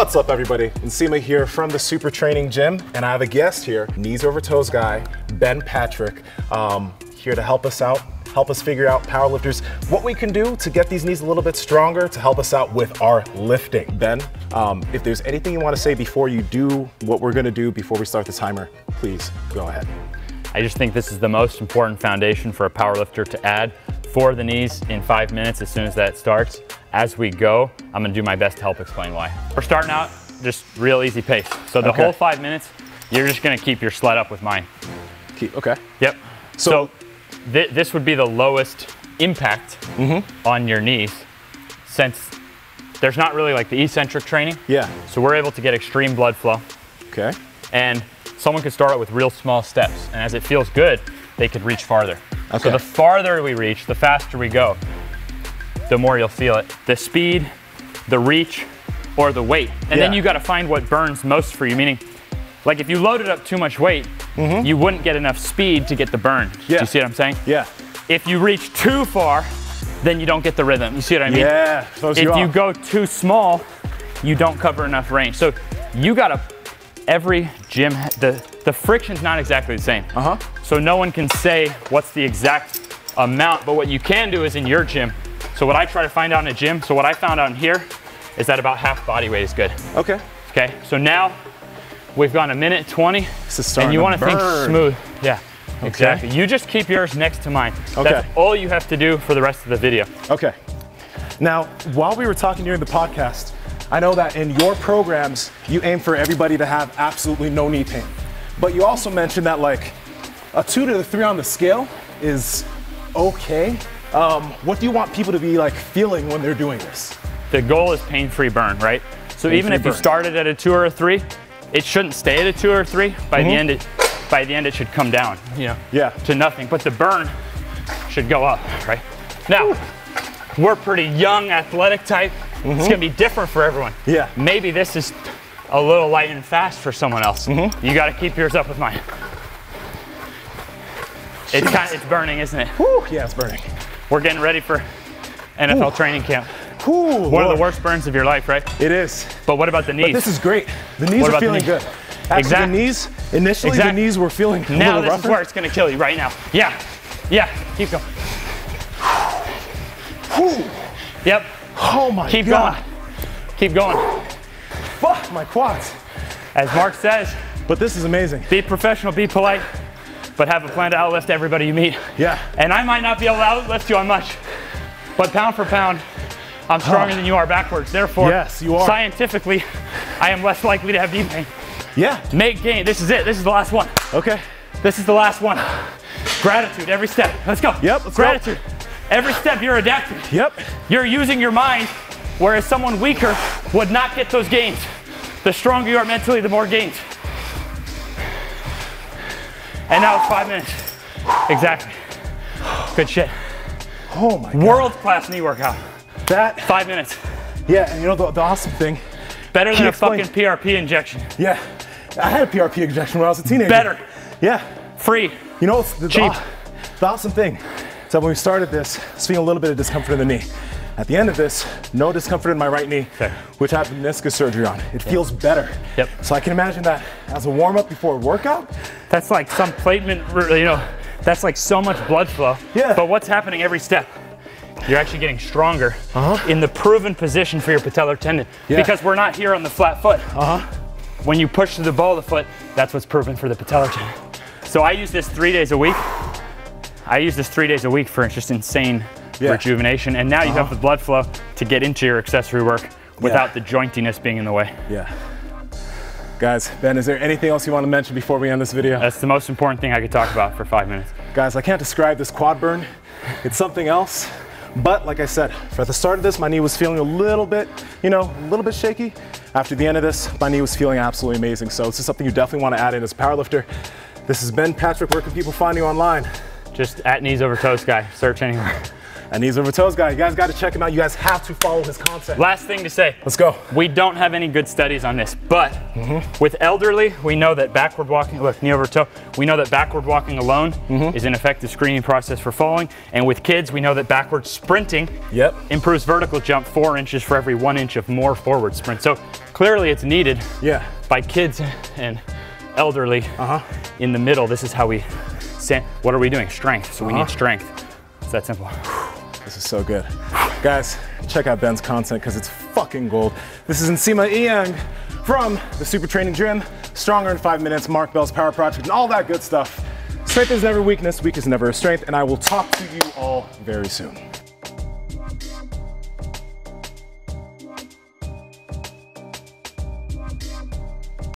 What's up everybody? Nsima here from the Super Training Gym, and I have a guest here, Knees Over Toes Guy, Ben Patrick, here to help us out, help us figure out, powerlifters, what we can do to get these knees a little bit stronger to help us out with our lifting. Ben, if there's anything you want to say before you do what we're going to do before we start the timer, please go ahead. I just think this is the most important foundation for a powerlifter to add for the knees in 5 minutes as soon as that starts. As we go, I'm gonna do my best to help explain why. We're starting out just real easy pace. So the whole 5 minutes, you're just gonna keep your sled up with mine. Okay. Yep. So this would be the lowest impact on your knees, since there's not really like the eccentric training. Yeah. So we're able to get extreme blood flow. Okay. And someone could start out with real small steps, and as it feels good, they could reach farther. Okay. So the farther we reach, the faster we go, the more you'll feel it. The speed, the reach, or the weight. And then you gotta find what burns most for you, meaning, like if you loaded up too much weight, you wouldn't get enough speed to get the burn. Yeah. Do you see what I'm saying? Yeah. If you reach too far, then you don't get the rhythm. You see what I mean? Yeah, if you go too small, you don't cover enough range. So you gotta, every gym, the friction's not exactly the same. So no one can say what's the exact amount, but what you can do is in your gym. So what I try to find out in a gym, so what I found out in here is that about half body weight is good. Okay. Okay, so now we've gone a minute 20, and you want to think smooth. Yeah, exactly. You just keep yours next to mine. Okay. That's all you have to do for the rest of the video. Okay. Now, while we were talking during the podcast, I know that in your programs, you aim for everybody to have absolutely no knee pain. But you also mentioned that like a 2 to 3 on the scale is okay. What do you want people to be like feeling when they're doing this? The goal is pain-free burn, right? So even if you started at a 2 or a 3, it shouldn't stay at a 2 or a 3. By the end, it should come down, you know, to nothing. But the burn should go up, right? Now, we're pretty young, athletic type. It's gonna be different for everyone. Yeah. Maybe this is a little light and fast for someone else. You gotta keep yours up with mine. It's burning, isn't it? Woo, yeah, it's burning. We're getting ready for NFL training camp. One of the worst burns of your life, right? It is. But what about the knees? But this is great. The knees are feeling good. Actually, exactly. The knees, initially the knees were feeling a little rougher. Now this is where it's going to kill you right now. Yeah. Yeah. Keep going. Yep. Oh my God. Keep going. Fuck my quads. As Mark says. But this is amazing. Be professional, be polite, but have a plan to outlift everybody you meet. Yeah. And I might not be able to outlift you on much, but pound for pound, I'm stronger than you are backwards. Therefore, yes, you are. Scientifically, I am less likely to have knee pain. Yeah. Make gain. This is it. This is the last one. Okay. This is the last one. Gratitude every step. Let's go. Yep. Let's go. Every step you're adapting. Yep. You're using your mind, whereas someone weaker would not get those gains. The stronger you are mentally, the more gains. And now it's 5 minutes. Exactly. Good shit. Oh my God. World class knee workout. That 5 minutes. Yeah, and you know the awesome thing? Better than a fucking PRP injection. Yeah. I had a PRP injection when I was a teenager. Better. Yeah. Free. You know what's cheap. The awesome thing is that when we started this, I was feeling a little bit of discomfort in the knee. At the end of this, no discomfort in my right knee, which I have meniscus surgery on. It feels better. Yep. So I can imagine that as a warm-up before a workout. That's like some platelet, you know, that's like so much blood flow. Yeah. But what's happening every step? You're actually getting stronger in the proven position for your patellar tendon. Yeah. Because we're not here on the flat foot. When you push to the ball of the foot, that's what's proven for the patellar tendon. So I use this 3 days a week. I use this 3 days a week for just insane rejuvenation, and now you have the blood flow to get into your accessory work without the jointiness being in the way. Yeah. Guys, Ben, is there anything else you want to mention before we end this video? That's the most important thing I could talk about for 5 minutes. Guys, I can't describe this quad burn. It's something else. But like I said, at the start of this, my knee was feeling a little bit, you know, a little bit shaky. After the end of this, my knee was feeling absolutely amazing. So this is something you definitely want to add in as a powerlifter. This is Ben Patrick. Where can people find you online? Just at Knees Over Toes Guy. Search anywhere. and Knees Over Toes Guy. You guys gotta check him out. You guys have to follow his content. Last thing to say. Let's go. We don't have any good studies on this, but with elderly, we know that backward walking, look, knee over toe, we know that backward walking alone is an effective screening process for falling. And with kids, we know that backward sprinting improves vertical jump 4 inches for every 1 inch of more forward sprint. So clearly it's needed by kids and elderly in the middle. This is how we, what are we doing? Strength, so we need strength. It's that simple. This is so good. Guys, check out Ben's content because it's fucking gold. This is Nsima Iyang from the Super Training Gym, Stronger in 5 Minutes, Mark Bell's Power Project, and all that good stuff. Strength is never weakness, weak is never a strength, and I will talk to you all very soon.